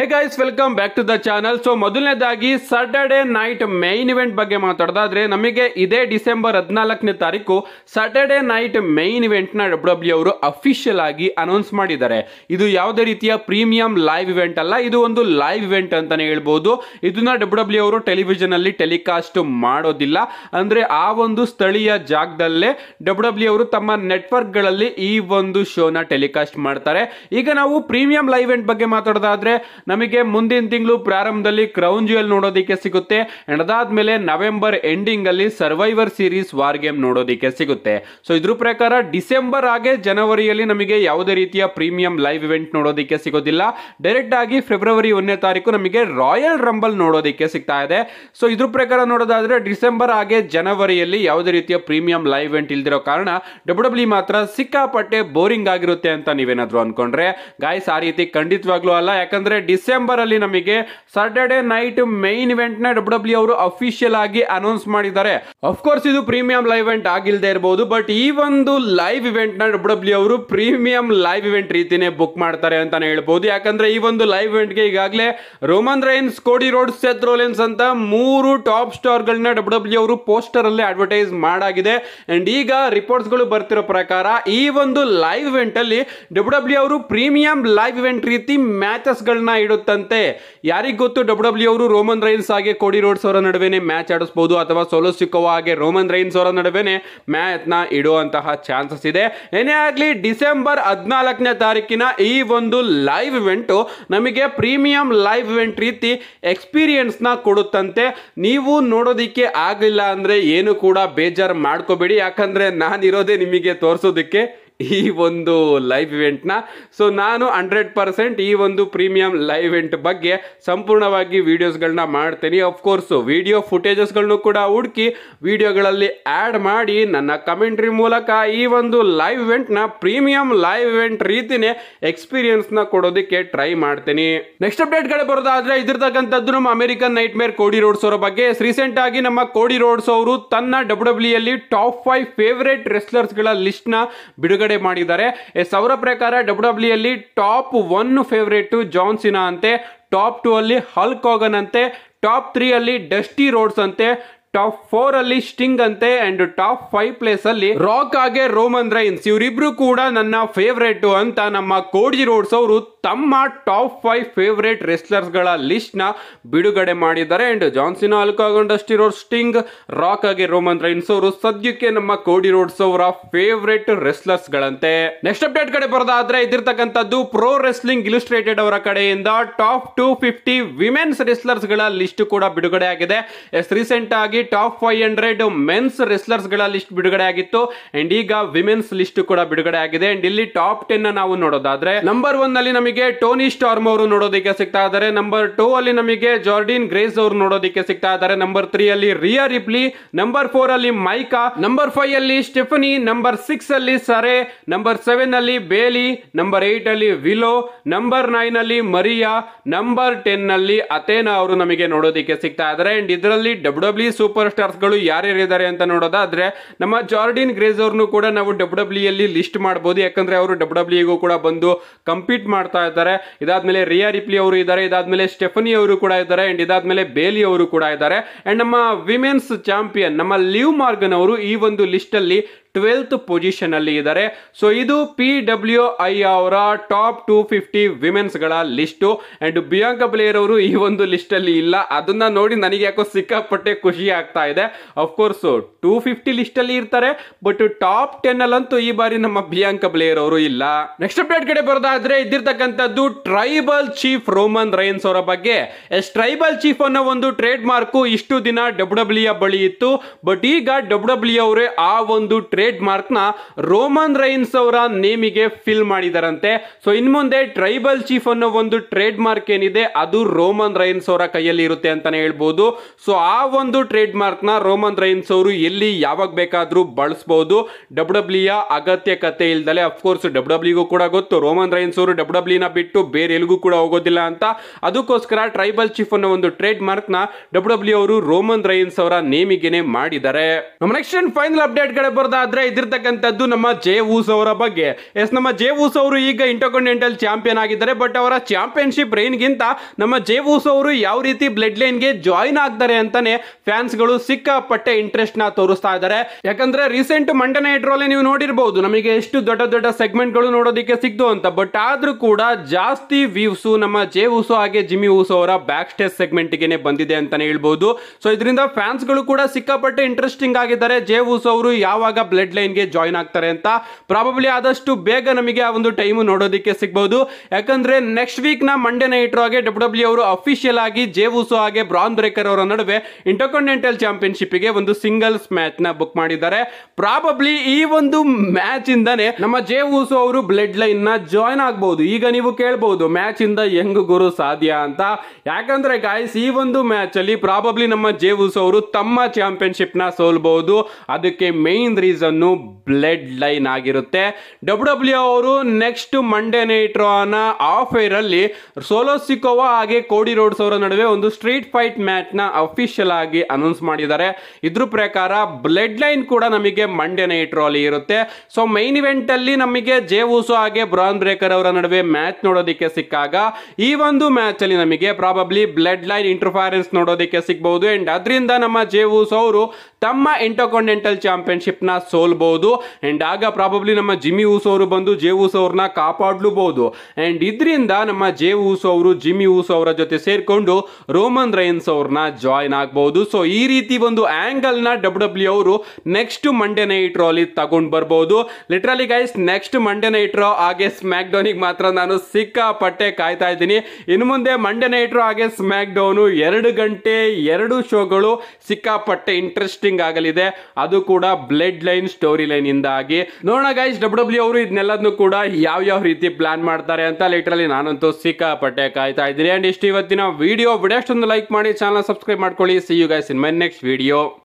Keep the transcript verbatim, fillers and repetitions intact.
Hey guys welcome back to the channel. So ಮೊದಲನೇದಾಗಿ Saturday night main event ಬಗ್ಗೆ ಮಾತಾಡೋದಾದ್ರೆ ನಮಗೆ ಇದೇ ಡಿಸೆಂಬರ್ ಹದಿನಾಲ್ಕನೇ ತಾರೀಕು ಸಾಟರ್ಡೆ ನೈಟ್ ಮೈನ್ ಇವೆಂಟ್ನ ಡಬ್ಲ್ಯೂ ಡಬ್ಲ್ಯೂ ಅವರು ಅಫಿಷಿಯಲ್ ಆಗಿ ಅನೌನ್ಸ್ ಮಾಡಿದ್ದಾರೆ. ಇದು ಯಾವುದೇ ರೀತಿಯ ಪ್ರೀಮಿಯಂ ಲೈವ್ ಇವೆಂಟ್ ಅಲ್ಲ, ಇದು ಒಂದು ಲೈವ್ ಇವೆಂಟ್ ಅಂತಾನೆ ಹೇಳ್ಬೋದು. ಇದನ್ನ ಡಬ್ಲ್ಯೂ ಡಬ್ಲ್ಯೂ ಅವರು ಟೆಲಿವಿಷನ್ ಅಲ್ಲಿ ಟೆಲಿಕಾಸ್ಟ್ ಮಾಡೋದಿಲ್ಲ, ಅಂದ್ರೆ ಆ ಒಂದು ಸ್ಥಳೀಯ ಜಾಗದಲ್ಲೇ ಡಬ್ಲ್ಯೂ ಡಬ್ಲ್ಯೂ ಅವರು ತಮ್ಮ ನೆಟ್ವರ್ಕ್ಗಳಲ್ಲಿ ಈ ಒಂದು ಶೋನ ಟೆಲಿಕಾಸ್ಟ್ ಮಾಡ್ತಾರೆ. ಈಗ ನಾವು ಪ್ರೀಮಿಯಂ ಲೈವ್ ಇವೆಂಟ್ ಬಗ್ಗೆ ಮಾತಾಡೋದಾದ್ರೆ ನಮಗೆ ಮುಂದಿನ ತಿಂಗಳು ಪ್ರಾರಂಭದಲ್ಲಿ ಕ್ರೌನ್ ಜ್ಯುವೆಲ್ ನೋಡೋದಕ್ಕೆ ಸಿಗುತ್ತೆ. ಅದಾದ ಮೇಲೆ ನವೆಂಬರ್ ಎಂಡಿಂಗ್ ಅಲ್ಲಿ ಸರ್ವೈವರ್ ಸೀರೀಸ್ ವಾರ್ ಗೇಮ್ ನೋಡೋದಕ್ಕೆ ಸಿಗುತ್ತೆ. ಸೊ ಇದ್ರ ಪ್ರಕಾರ ಡಿಸೆಂಬರ್ ಹಾಗೆ ಜನವರಿಯಲ್ಲಿ ನಮಗೆ ಯಾವುದೇ ರೀತಿಯ ಪ್ರೀಮಿಯಂ ಲೈವ್ ಇವೆಂಟ್ ನೋಡೋದಕ್ಕೆ ಸಿಗೋದಿಲ್ಲ. ಡೈರೆಕ್ಟ್ ಆಗಿ ಫೆಬ್ರವರಿ ಒಂದನೇ ತಾರೀಕು ನಮಗೆ ರಾಯಲ್ ರಂಬಲ್ ನೋಡೋದಕ್ಕೆ ಸಿಗ್ತಾ ಇದೆ. ಸೊ ಇದ್ರ ಪ್ರಕಾರ ನೋಡೋದಾದ್ರೆ ಡಿಸೆಂಬರ್ ಹಾಗೆ ಜನವರಿಯಲ್ಲಿ ಯಾವುದೇ ರೀತಿಯ ಪ್ರೀಮಿಯಂ ಲೈವ್ ಇವೆಂಟ್ ಇಲ್ದಿರೋ ಕಾರಣ ಡಬ್ಲ್ಯೂ ಡಬ್ಲ್ಯೂ ಮಾತ್ರ ಸಿಕ್ಕಾಪಟ್ಟೆ ಬೋರಿಂಗ್ ಆಗಿರುತ್ತೆ ಅಂತ ನೀವೇನಾದ್ರೂ ಅನ್ಕೊಂಡ್ರೆ ಗಾಯ್ಸ್, ಆ ರೀತಿ ಖಂಡಿತವಾಗ್ಲೂ ಅಲ್ಲ. ಯಾಕಂದ್ರೆ ಡಿಸೆಂಬರ್ ಅಲ್ಲಿ ನಮಗೆ ಸಾಟರ್ಡೆ ನೈಟ್ ಮೈನ್ ಇವೆಂಟ್ ನ ಡಬ್ಲ್ಯೂ ಡಬ್ಲ್ಯೂ ಅವರು ಅಫಿಷಿಯಲ್ ಆಗಿ ಅನೌನ್ಸ್ ಮಾಡಿದ್ದಾರೆ. ಆಫ್ ಕೋರ್ಸ್ ಇದು ಪ್ರೀಮಿಯಂ ಲೈವ್ ಇವೆಂಟ್ ಆಗಿಲ್ಲದೆ ಇರಬಹುದು, ಬಟ್ ಈ ಒಂದು ಲೈವ್ ಇವೆಂಟ್ ನ ಡಬ್ಲ್ಯೂ ಡಬ್ಲ್ಯೂ ಅವರು ಪ್ರೀಮಿಯಂ ಲೈವ್ ಇವೆಂಟ್ ರೀತಿನೇ ಬುಕ್ ಮಾಡ್ತಾರೆ ಅಂತಾನೆ ಹೇಳ್ಬಹುದು. ಯಾಕಂದ್ರೆ ಈ ಒಂದು ಲೈವ್ ಇವೆಂಟ್ ಗೆ ಈಗಾಗಲೇ Roman Reigns, Cody Rhodes, Seth Rollins ಅಂತ ಮೂರು ಟಾಪ್ ಸ್ಟಾರ್ ಗಳನ್ನ ಡಬ್ಲ್ಯೂ ಡಬ್ಲ್ಯೂ ಅವರು ಪೋಸ್ಟರ್ ಅಲ್ಲಿ ಅಡ್ವರ್ಟೈಸ್ ಮಾಡಾಗಿದೆ. ಅಂಡ್ ಈಗ ರಿಪೋರ್ಟ್ಸ್ ಗಳು ಬರ್ತಿರೋ ಪ್ರಕಾರ ಈ ಒಂದು ಲೈವ್ ಇವೆಂಟ್ ಅಲ್ಲಿ ಡಬ್ಲ್ಯೂ ಡಬ್ಲ್ಯೂ ಅವರು ಪ್ರೀಮಿಯಂ ಲೈವ್ ಇವೆಂಟ್ ರೀತಿ ಮ್ಯಾಚಸ್ ಗಳನ್ನ ಇಡುತ್ತಂತೆ. ಯಾರಿಗ ಗೊತ್ತು, ಡಬ್ಲ್ಯೂ ಡಬ್ಲ್ಯೂ ಅವರು ರೋಮನ್ ರೈನ್ಸ್ ಹಾಗೆ ಕೋಡಿ ರೋಡ್ಸ್ ಅವರ ನಡುವೆನೆ ಮ್ಯಾಚ್ ಆಡಿಸಬಹುದು, ಅಥವಾ ಸೋಲೋ ಸಿಕ್ಕೋ ಹಾಗೆ ರೋಮನ್ ರೈನ್ಸ್ ಅವರ ನಡುವೆನೆ ಮ್ಯಾಚ್ ನ ಇಡುವಂತಹ ಚಾನ್ಸಸ್ ಇದೆ. ಏನೇ ಆಗಲಿ, ಡಿಸೆಂಬರ್ ಹದಿನಾಲ್ಕನೇ ತಾರೀಕಿನ ಈ ಒಂದು ಲೈವ್ ಇವೆಂಟ್ ನಮಗೆ ಪ್ರೀಮಿಯಂ ಲೈವ್ ಇವೆಂಟ್ ರೀತಿ ಎಕ್ಸ್ಪೀರಿಯನ್ಸ್ ನ ಕೊಡುತ್ತಂತೆ. ನೀವು ನೋಡೋದಿಕ್ಕೆ ಆಗಲಿಲ್ಲ ಅಂದ್ರೆ ಏನು ಕೂಡ ಬೇಜಾರು ಮಾಡ್ಕೋಬೇಡಿ, ಯಾಕಂದ್ರೆ ನಾನಿರೋದೇ ನಿಮಗೆ ತೋರಿಸೋದಕ್ಕೆ ಈ ಒಂದು ಲೈವ್ ಇವೆಂಟ್ನ. ಸೊ ನಾನು ಹಂಡ್ರೆಡ್ ಪರ್ಸೆಂಟ್ ಈ ಒಂದು ಪ್ರೀಮಿಯಂ ಲೈವ್ ಇವೆಂಟ್ ಬಗ್ಗೆ ಸಂಪೂರ್ಣವಾಗಿ ವೀಡಿಯೋಸ್ಗಳನ್ನ ಮಾಡ್ತೀನಿ. ಅಫ್ಕೋರ್ಸು ವಿಡಿಯೋ ಫುಟೇಜಸ್ಗಳನ್ನು ಕೂಡ ಹುಡುಕಿ ವಿಡಿಯೋಗಳಲ್ಲಿ ಆ್ಯಡ್ ಮಾಡಿ ನನ್ನ ಕಮೆಂಟ್ರಿ ಮೂಲಕ ಈ ಒಂದು ಲೈವ್ ಇವೆಂಟ್ನ ಪ್ರೀಮಿಯಂ ಲೈವ್ ಇವೆಂಟ್ ರೀತಿಯೇ ಎಕ್ಸ್ಪೀರಿಯನ್ಸ್ನ ಕೊಡೋದಕ್ಕೆ ಟ್ರೈ ಮಾಡ್ತೀನಿ. ನೆಕ್ಸ್ಟ್ ಅಪ್ಡೇಟ್ಗಳು ಬರೋದಾದರೆ ಇದ್ರತಕ್ಕಂಥದ್ದು ನಮ್ಮ ಅಮೆರಿಕನ್ ನೈಟ್ ಮೇರ್ ಕೋಡಿ ರೋಡ್ಸ್ ಅವರ ಬಗ್ಗೆ. ರೀಸೆಂಟಾಗಿ ನಮ್ಮ ಕೋಡಿ ರೋಡ್ಸ್ ಅವರು ತನ್ನ ಡಬ್ಲ್ಯೂ ಡಬ್ಲ್ಯೂ ಅಲ್ಲಿ ಟಾಪ್ ಫೈವ್ ಫೇವ್ರೇಟ್ ರೆಸ್ಲರ್ಸ್ಗಳ ಲಿಸ್ಟ್ನ ಬಿಡುಗಡೆ ಮಾಡಿದ್ದಾರೆ. ಎಸ್, ಅವರ ಪ್ರಕಾರ ಡಬ್ಲ್ಯೂ ಡಬ್ಲ್ಯೂ ಅಲ್ಲಿ top one favourite John Cena ಅಂತೆ, ಟಾಪ್ ಟೂ ಅಲ್ಲಿ ಹಲ್ಕ್ ಹೋಗನ್ ಅಂತೆ, ಟಾಪ್ ತ್ರೀ ಅಲ್ಲಿ ಡಸ್ಟಿ ರೋಡ್ಸ್ ಅಂತೆ, ಟಾಪ್ ಫೋರ್ ಅಲ್ಲಿ ಸ್ಟಿಂಗ್ ಅಂತೆ, ಅಂಡ್ ಟಾಪ್ ಫೈವ್ ಪ್ಲೇಸ್ ಅಲ್ಲಿ ರಾಕ್ ಹಾಗೆ ರೋಮನ್ ರೈನ್ಸ್. ಇವರಿಬ್ರು ಕೂಡ ನನ್ನ ಫೇವ್ರೇಟ್ ಅಂತ ನಮ್ಮ ಕೋಡಿ ರೋಡ್ಸ್ ಅವರು ತಮ್ಮ ಟಾಪ್ ಫೈವ್ ಫೇವ್ರೇಟ್ ರೆಸ್ಲರ್ಸ್ ಗಳ ಲಿಸ್ಟ್ ನ ಬಿಡುಗಡೆ ಮಾಡಿದ್ದಾರೆ. And John Cena, Hulk Hogan, Dusty Rhodes, Sting, Rock ಹಾಗೆ ರೋಮನ್ ರೈನ್ಸ್ ಅವರು ಸದ್ಯಕ್ಕೆ ನಮ್ಮ ಕೋಡಿ ರೋಡ್ಸ್ ಅವರ ಫೇವ್ರೇಟ್ ರೆಸ್ಲರ್ಸ್ ಗಳಂತೆ. ನೆಕ್ಸ್ಟ್ ಅಪ್ಡೇಟ್ ಕಡೆ ಬರೋದಾದ್ರೆ ಇದಿರ್ತಕ್ಕಂಥದ್ದು ಪ್ರೋ ರೆಸ್ಲಿಂಗ್ ಇಲಿಸ್ಟ್ರೇಟೆಡ್ ಅವರ ಕಡೆಯಿಂದ top two fifty women's wrestlers ಗಳ ಲಿಸ್ಟ್ ಕೂಡ ಬಿಡುಗಡೆ ಆಗಿದೆ. ಎಸ್, ರೀಸೆಂಟ್ ಆಗಿ top five hundred men's wrestlers ಗಳ ಲಿಸ್ಟ್ ಬಿಡುಗಡೆ ಆಗಿತ್ತು, ಅಂಡ್ ಈಗ ವಿಮೆನ್ಸ್ ಲಿಸ್ಟ್ ಕೂಡ ಬಿಡುಗಡೆ ಆಗಿದೆ. ಅಂಡ್ ಇಲ್ಲಿ ಟಾಪ್ ಟೆನ್ ನಾವು ನೋಡೋದಾದ್ರೆ ನಂಬರ್ ಒನ್ ಅಲ್ಲಿ ನಮಗೆ ಟೋನಿ ಸ್ಟಾರ್ಮ್ ಅವರು ನೋಡೋದಕ್ಕೆ ಸಿಗ್ತಾ ಇದ್ದಾರೆ, ನಂಬರ್ ಟೂ ಅಲ್ಲಿ ನಮಗೆ ಜಾರ್ಡಿನ್ ಗ್ರೇಸ್ ಅವರು ನೋಡೋದಕ್ಕೆ ಸಿಗ್ತಾ ಇದ್ದಾರೆ, ನಂಬರ್ ತ್ರೀ ಅಲ್ಲಿ ರಿಯಾ ರಿಪ್ಲಿ, ನಂಬರ್ ಫೋರ್ ಅಲ್ಲಿ ಮೈಕಾ, ನಂಬರ್ ಫೈವ್ ಅಲ್ಲಿ ಸ್ಟೆಫನಿ, ನಂಬರ್ ಸಿಕ್ಸ್ ಅಲ್ಲಿ ಸರೆ, ನಂಬರ್ ಸೆವೆನ್ ಅಲ್ಲಿ ಬೇಲಿ, ನಂಬರ್ ಏಟ್ ಅಲ್ಲಿ ವಿಲೋ, ನಂಬರ್ ನೈನ್ ಅಲ್ಲಿ ಮರಿಯಾ, ನಂಬರ್ ಟೆನ್ ಅಲ್ಲಿ ಅಥೇನಾ ಅವರು ನಮಗೆ ನೋಡೋದಕ್ಕೆ ಸಿಗ್ತಾ ಇದ್ದಾರೆ. ಅಂಡ್ ಇದರಲ್ಲಿ ಡಬ್ಲ್ಯೂ ಡಬ್ಲ್ಯೂ ಸೂಪರ್ ಸ್ಟಾರ್ಸ್ ಗಳು ಯಾರ್ಯಾರಿದ್ದಾರೆ ಅಂತ ನೋಡೋದಾದ್ರೆ ನಮ್ಮ ಜಾರ್ಡಿನ್ ಗ್ರೇಸ್ ಅವ್ರನ್ನು ಕೂಡ ನಾವು ಡಬ್ಲ್ಯೂ ಡಬ್ಲ್ಯೂ ಅಲ್ಲಿ ಲಿಸ್ಟ್ ಮಾಡಬಹುದು, ಯಾಕಂದ್ರೆ ಅವರು ಡಬ್ಲ್ಯೂ ಡಬ್ಲ್ಯೂಗೂ ಕೂಡ ಬಂದು ಕಂಪೀಟ್ ಮಾಡ್ತಾ ಇದ್ದಾರೆ. ಇದಾದ್ಮೇಲೆ ರಿಯಾ ರಿಪ್ಲಿ ಅವರು ಇದ್ದಾರೆ, ಇದಾದ್ಮೇಲೆ ಸ್ಟೆಫನಿ ಅವರು ಕೂಡ ಇದ್ದಾರೆ, ಅಂಡ್ ಇದಾದ್ಮೇಲೆ ಬೇಲಿ ಅವರು ಕೂಡ ಇದ್ದಾರೆ. ಅಂಡ್ ನಮ್ಮ ವಿಮೆನ್ಸ್ ಚಾಂಪಿಯನ್ ನಮ್ಮ ಲಿವ್ ಮಾರ್ಗನ್ ಅವರು ಈ ಒಂದು ಲಿಸ್ಟ್ ಅಲ್ಲಿ ಟ್ವೆಲ್ತ್ ಪೊಸಿಷನ್ ಅಲ್ಲಿ ಇದ್ದಾರೆ. ಸೊ ಇದು ಪಿ ಡಬ್ಲ್ಯೂ ಐ ಅವರ ಟಾಪ್ ಟೂ ಫಿಫ್ಟಿ ವಿಮೆನ್ಸ್ ಗಳ ಲಿಸ್ಟು. ಅಂಡ್ ಬಿಯಾಂಕಾ ಬ್ಲೇರ್ ಅವರು ಈ ಒಂದು ಲಿಸ್ಟ್ ಅಲ್ಲಿ ಇಲ್ಲ, ಅದನ್ನ ನೋಡಿ ನನಗೆ ಯಾಕೋ ಸಿಕ್ಕಾಪಟ್ಟೆ ಖುಷಿ ಆಗ್ತಾ ಇದೆ. ಅಫ್ಕೋರ್ಸ್ ಟೂ ಫಿಫ್ಟಿ ಲಿಸ್ಟ್ ಅಲ್ಲಿ ಇರ್ತಾರೆ, ಬಟ್ ಟಾಪ್ ಟೆನ್ ಅಲ್ಲಂತೂ ಈ ಬಾರಿ ನಮ್ಮ ಬಿಯಾಂಕಾ ಬ್ಲೇರ್ ಅವರು ಇಲ್ಲ. ನೆಕ್ಸ್ಟ್ ಅಪ್ಡೇಟ್ ಕಡೆ ಬರೋದಾದ್ರೆ ಇದ್ದಿರ್ತಕ್ಕಂಥದ್ದು ಟ್ರೈಬಲ್ ಚೀಫ್ ರೋಮನ್ ರೈನ್ಸ್ ಅವರ ಬಗ್ಗೆ. ಎಸ್, ಟ್ರೈಬಲ್ ಚೀಫ್ ಅನ್ನೋ ಒಂದು ಟ್ರೇಡ್ ಮಾರ್ಕು ಇಷ್ಟು ದಿನ ಡಬ್ಲ್ಯೂ ಡಬ್ಲ್ಯೂ ಬಳಿ ಇತ್ತು, ಬಟ್ ಈಗ ಡಬ್ಲ್ಯೂ ಡಬ್ಲ್ಯೂ ಅವರೇ ಆ ಒಂದು ಟ್ರೇಡ್ ಮಾರ್ಕ್ ನ ರೋಮನ್ ರೈನ್ಸ್ ಅವರ ನೇಮಿಗೆ ಫಿಲ್ ಮಾಡಿದಾರಂತೆ. ಸೊ ಇನ್ ಮುಂದೆ ಟ್ರೈಬಲ್ ಚೀಫ್ ಅನ್ನೋ ಒಂದು ಟ್ರೇಡ್ ಮಾರ್ಕ್ ಏನಿದೆ ಅದು ರೋಮನ್ ರೈನ್ಸ್ ಅವರ ಕೈಯಲ್ಲಿ ಇರುತ್ತೆ ಅಂತಾನೆ ಹೇಳ್ಬಹುದು. ಸೊ ಆ ಒಂದು ಟ್ರೇಡ್ ಮಾರ್ಕ್ ನ ರೋಮನ್ ರೈನ್ಸ್ ಅವರು ಎಲ್ಲಿ ಯಾವಾಗ ಬೇಕಾದ್ರೂ ಬಳಸಬಹುದು, ಡಬ್ಲ್ಯೂ ಡಬ್ಲ್ಯೂ ಅಗತ್ಯಕತೆ ಇಲ್ದಲೆ. ಅಫ್ಕೋರ್ಸ್ ಡಬ್ಲ್ಯೂ ಡಬ್ಲ್ಯೂ ಕೂಡ ಗೊತ್ತು ರೋಮನ್ ರೈನ್ಸ್ ಅವರು ಡಬ್ಲ್ಯೂ ಡಬ್ಲ್ಯೂ ನ ಬಿಟ್ಟು ಬೇರೆ ಎಲ್ಲಿಗೂ ಕೂಡ ಹೋಗೋದಿಲ್ಲ ಅಂತ, ಅದಕ್ಕೋಸ್ಕರ ಟ್ರೈಬಲ್ ಚೀಫ್ ಅನ್ನೋ ಒಂದು ಟ್ರೇಡ್ ಮಾರ್ಕ್ ನ ಡಬ್ಲ್ಯೂ ಡಬ್ಲ್ಯೂ ಅವರು ರೋಮನ್ ರೈನ್ಸ್ ಅವರ ನೇಮಿಗೆನೆ ಮಾಡಿದ್ದಾರೆ. ನಮ್ಮ ನೆಕ್ಸ್ಟ್ ಅಂಡ್ ಫೈನಲ್ ಅಪ್ಡೇಟ್ ಕಡೆ ಬರ್ದಾದ ಹಾಗಾದ್ರೆ ಇದಿರತಕ್ಕಂತದ್ದು ನಮ್ಮ ಜೆ ಊಸೋ ಅವರ ಬಗ್ಗೆ. ಎಸ್, ನಮ್ಮ ಜೆ ಊಸೋ ಅವರು ಈಗ ಇಂಟರ್ಕಾಂಟಿನೆಂಟಲ್ ಚಾಂಪಿಯನ್ ಆಗಿದ್ದಾರೆ. ಬಟ್ ಅವರ ಚಾಂಪಿಯನ್ಶಿಪ್ ರೈನ್ ಗಿಂತ ನಮ್ಮ ಜೆ ಊಸೋ ಅವರು ಯಾವ ರೀತಿ ಬ್ಲಡ್ ಲೈನ್ ಗೆ ಜಾಯಿನ್ ಆಗ್ತಾರೆ ಅಂತಾನೆ ಫ್ಯಾನ್ಸ್ ಗಳು ಸಿಕ್ಕಾಪಟ್ಟೆ ಇಂಟ್ರೆಸ್ಟ್ ನ ತೋರಿಸ್ತಾ ಇದ್ದಾರೆ. ಯಾಕಂದ್ರೆ ರೀಸೆಂಟ್ ಮಂಡನೆ ಇಟ್ರೋಲೆ ನೀವು ನೋಡಿರಬಹುದು ನಮಗೆ ಎಷ್ಟು ದೊಡ್ಡ ದೊಡ್ಡ ಸೆಗ್ಮೆಂಟ್ ಗಳು ನೋಡೋದಿಕ್ಕೆ ಸಿಕ್ತು ಅಂತ. ಬಟ್ ಆದ್ರೂ ಕೂಡ ಜಾಸ್ತಿ ವ್ಯೂಸ್ ನಮ್ಮ ಜೆ ಊಸೋ ಹಾಗೆ ಜಿಮ್ಮಿ ಊಸೋ ಅವರ ಬ್ಯಾಕ್ ಸ್ಟೇಜ್ ಸೆಗ್ಮೆಂಟ್ ಗೆ ಬಂದಿದೆ ಅಂತಾನೆ ಹೇಳ್ಬಹುದು. ಸೊ ಇದರಿಂದ ಫ್ಯಾನ್ಸ್ ಗಳು ಕೂಡ ಸಿಕ್ಕಾಪಟ್ಟೆ ಇಂಟ್ರೆಸ್ಟಿಂಗ್ ಆಗಿದ್ದಾರೆ. ಜೆ ಊಸೋ ಅವರು ಯಾವಾಗ ಬ್ಲಡ್ ಲೈನ್ ಗೆ ಜಾಯಿನ್ ಆಗ್ತಾರೆ ಅಂತ ಪ್ರಾಬಬ್ಲಿ ಆದಷ್ಟು ಬೇಗ ನಮಗೆ ಆ ಒಂದು ಟೈಮ್ ನೋಡೋದಿಕ್ಕೆ ಸಿಗಬಹುದು. ಯಾಕಂದ್ರೆ ನೆಕ್ಸ್ಟ್ ವೀಕ್ ನ ಮಂಡೇ ನೈಟ್ ರಾ ಗೆ ಡಬ್ಲ್ಯೂ ಡಬ್ಲ್ಯೂ ಅವರು ಅಫಿಷಿಯಲ್ ಆಗಿ ಜೆ ಊಸೋ ಹಾಗೆ ಬ್ರಾನ್ ಬ್ರೇಕರ್ ಅವರ ನಡುವೆ ಇಂಟರ್ಕಾಂಟಿನೆಂಟಲ್ ಚಾಂಪಿಯನ್ಶಿಪ್ ಗೆ ಒಂದು ಸಿಂಗಲ್ಸ್ ಮ್ಯಾಚ್ ನ ಬುಕ್ ಮಾಡಿದ್ದಾರೆ. ಪ್ರಾಬಬ್ಲಿ ಈ ಒಂದು ಮ್ಯಾಚ್ ಇಂದಾನೆ ನಮ್ಮ ಜೆ ಊಸೋ ಅವರು ಬ್ಲಡ್ ಲೈನ್ ನ ಜಾಯಿನ್ ಆಗಬಹುದು. ಈಗ ನೀವು ಕೇಳಬಹುದು ಮ್ಯಾಚ್ ಇಂದ ಹೆಂಗ್ ಗುರು ಸಾಧ್ಯ ಅಂತ. ಯಾಕಂದ್ರೆ ಗಾಯ್ಸ್ ಈ ಒಂದು ಮ್ಯಾಚ್ ಅಲ್ಲಿ ಪ್ರಾಬಬ್ಲಿ ನಮ್ಮ ಜೆ ಊಸೋ ಅವರು ತಮ್ಮ ಚಾಂಪಿಯನ್ಶಿಪ್ ನ ಸೋಲ್ಬಹುದು. ಅದಕ್ಕೆ ಮೇನ್ ರೀಸನ್ ಬ್ಲಡ್ ಲೈನ್ ಆಗಿರುತ್ತೆ. ಡಬ್ಲ್ಯೂ ಡಬ್ಲ್ಯೂ ಅವರು ನೆಕ್ಸ್ಟ್ ಮಂಡೇ ನೈಟ್ ರಾ ನ ಆಫ್ ಏರ್ ಅಲ್ಲಿ ಸೋಲೋ ಸಿಕೋವಾ ಹಾಗೆ ಕೋಡಿ ರೋಡ್ಸ್ ಅವರ ನಡುವೆ ಒಂದು ಸ್ಟ್ರೀಟ್ ಫೈಟ್ ಮ್ಯಾಚ್ ನ ಅಫಿಷಿಯಲ್ ಆಗಿ ಅನೌನ್ಸ್ ಮಾಡಿದ್ದಾರೆ. ಇದ್ರ ಪ್ರಕಾರ ಬ್ಲಡ್ ಲೈನ್ ಕೂಡ ನಮಗೆ ಮಂಡೇ ನೈಟ್ ರಾ ಅಲ್ಲಿ ಇರುತ್ತೆ. ಸೊ ಮೈನ್ ಇವೆಂಟ್ ಅಲ್ಲಿ ನಮಗೆ ಜೆ ಊಸೋ ಹಾಗೆ ಬ್ರಾನ್ ಬ್ರೇಕರ್ ಅವರ ನಡುವೆ ಮ್ಯಾಚ್ ನೋಡೋದಕ್ಕೆ ಸಿಕ್ಕಾಗ ಈ ಒಂದು ಮ್ಯಾಚ್ ಅಲ್ಲಿ ನಮಗೆ ಪ್ರಾಬಬ್ಲಿ ಬ್ಲಡ್ ಲೈನ್ ಇಂಟರ್ಫರೆನ್ಸ್ ನೋಡೋದಕ್ಕೆ ಸಿಗಬಹುದು. ಅಂಡ್ ಅದರಿಂದ ನಮ್ಮ ಜೆ ಊಸೋ ಅವರು ತಮ್ಮ ಇಂಟರ್ಕಾಂಟಿನೆಂಟಲ್ ಚಾಂಪಿಯನ್ಶಿಪ್ ನ ಸೋಲ್ಬಹುದು. ಅಂಡ್ ಆಗ ಪ್ರಾಬಬ್ಲಿ ನಮ್ಮ ಜಿಮ್ಮಿ ಊಸೋ ಅವರು ಬಂದು ಜೆ ಊಸೋ ಅವ್ರನ್ನ ಕಾಪಾಡ್ಲೂಬಹುದು. ಅಂಡ್ ಇದರಿಂದ ನಮ್ಮ ಜೆ ಊಸೋ ಅವರು ಜಿಮ್ಮಿ ಊಸೋ ಅವರ ಜೊತೆ ಸೇರ್ಕೊಂಡು ರೋಮನ್ ರೈನ್ಸ್ ಅವ್ರನ್ನ ಜಾಯಿನ್ ಆಗಬಹುದು. ಸೊ ಈ ರೀತಿ ಒಂದು ಆಂಗಲ್ ನ ಡಬ್ಲ್ಯೂ ಡಬ್ಲ್ಯೂ ಅವರು ನೆಕ್ಸ್ಟ್ ಮಂಡೇ ನೈಟ್ ರಾ ಅಲ್ಲಿ ತಗೊಂಡ್ ಬರಬಹುದು. Literally guys next Monday night Raw ಹಾಗೆ ಸ್ಮ್ಯಾಕ್ ಡೌನ್ ಗೆ ಮಾತ್ರ ನಾನು ಸಿಕ್ಕಾಪಟ್ಟೆ ಕಾಯ್ತಾ ಇದ್ದೀನಿ. ಇನ್ನು ಮುಂದೆ ಮಂಡೇ ನೈಟ್ ರಾ ಹಾಗೆ ಸ್ಮ್ಯಾಕ್ ಡೌನ್ ಎರಡು ಗಂಟೆ ಎರಡು ಶೋಗಳು ಸಿಕ್ಕಾಪಟ್ಟೆ ಇಂಟ್ರೆಸ್ಟಿಂಗ್ ಆಗಲಿದೆ. ಅದು ಕೂಡ ಬ್ಲಡ್ ಲೈನ್ ಸ್ಟೋರಿ ಲೈನ್ ಇಂದಾಗಿ ನೋಡೋಣ ಗೈಸ್ ಡಬ್ಲ್ಯೂ ಡಬ್ಲ್ಯೂ ಅವರು ಇದನ್ನೆಲ್ಲದನ್ನು ಕೂಡ ಯಾವ ಯಾವ ರೀತಿ ಪ್ಲಾನ್ ಮಾಡ್ತಾರೆ ಅಂತ ಲಿಟರಲಿ ನಾನಂತೂ ಸಿಕ್ಕಾಪಟ್ಟೆ ಕಾಯ್ತಾ ಇದ್ದೀನಿ. ಅಂಡ್ ಇಷ್ಟು ಇವತ್ತಿನ ವಿಡಿಯೋ ವಿಡಿಯೋ ಅಷ್ಟೊಂದು ಲೈಕ್ ಮಾಡಿ ಚಾನಲ್ ಸಬ್ಸ್ಕ್ರೈಬ್ ಮಾಡ್ಕೊಳ್ಳಿ. See you guys in my next video.